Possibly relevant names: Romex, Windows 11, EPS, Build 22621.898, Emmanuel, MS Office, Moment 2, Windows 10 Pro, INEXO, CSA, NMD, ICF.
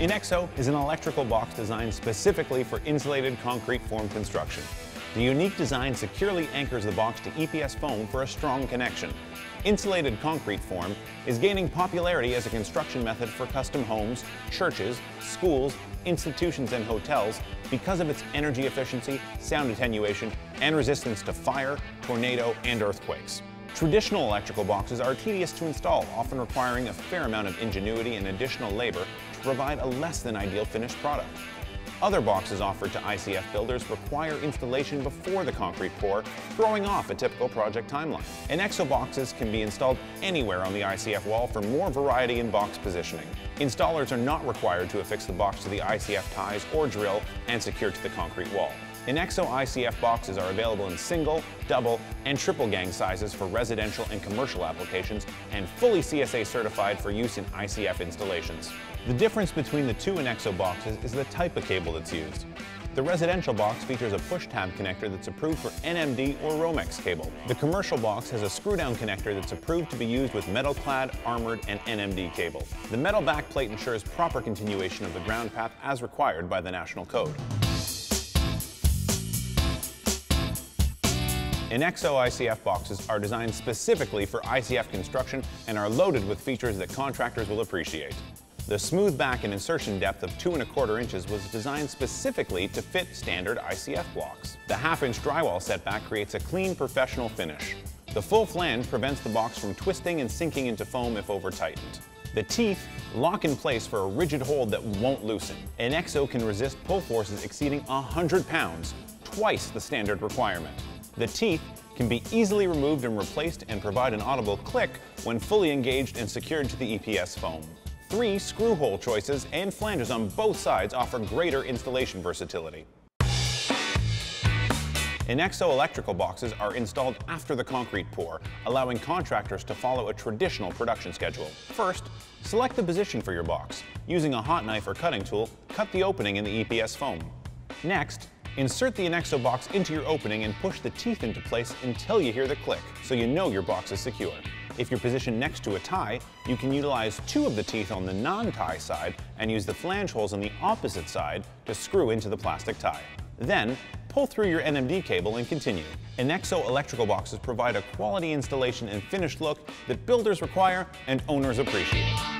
INEXO is an electrical box designed specifically for insulated concrete form construction. The unique design securely anchors the box to EPS foam for a strong connection. Insulated concrete form is gaining popularity as a construction method for custom homes, churches, schools, institutions, and hotels because of its energy efficiency, sound attenuation, and resistance to fire, tornado, and earthquakes. Traditional electrical boxes are tedious to install, often requiring a fair amount of ingenuity and additional labor to provide a less than ideal finished product. Other boxes offered to ICF builders require installation before the concrete pour, throwing off a typical project timeline. INEXO boxes can be installed anywhere on the ICF wall for more variety in box positioning. Installers are not required to affix the box to the ICF ties or drill and secure to the concrete wall. INEXO ICF boxes are available in single, double, and triple gang sizes for residential and commercial applications and fully CSA certified for use in ICF installations. The difference between the two INEXO boxes is the type of cable that's used. The residential box features a push-tab connector that's approved for NMD or Romex cable. The commercial box has a screw-down connector that's approved to be used with metal-clad, armored, and NMD cable. The metal backplate ensures proper continuation of the ground path as required by the National Code. INEXO ICF boxes are designed specifically for ICF construction and are loaded with features that contractors will appreciate. The smooth back and insertion depth of 2¼ inches was designed specifically to fit standard ICF blocks. The half-inch drywall setback creates a clean, professional finish. The full flange prevents the box from twisting and sinking into foam if over-tightened. The teeth lock in place for a rigid hold that won't loosen. INEXO can resist pull forces exceeding 100 pounds, twice the standard requirement. The teeth can be easily removed and replaced and provide an audible click when fully engaged and secured to the EPS foam. 3 screw hole choices and flanges on both sides offer greater installation versatility. INEXO electrical boxes are installed after the concrete pour, allowing contractors to follow a traditional production schedule. First, select the position for your box. Using a hot knife or cutting tool, cut the opening in the EPS foam. Next, insert the INEXO box into your opening and push the teeth into place until you hear the click, so you know your box is secure. If you're positioned next to a tie, you can utilize 2 of the teeth on the non-tie side and use the flange holes on the opposite side to screw into the plastic tie. Then, pull through your NMD cable and continue. INEXO electrical boxes provide a quality installation and finished look that builders require and owners appreciate.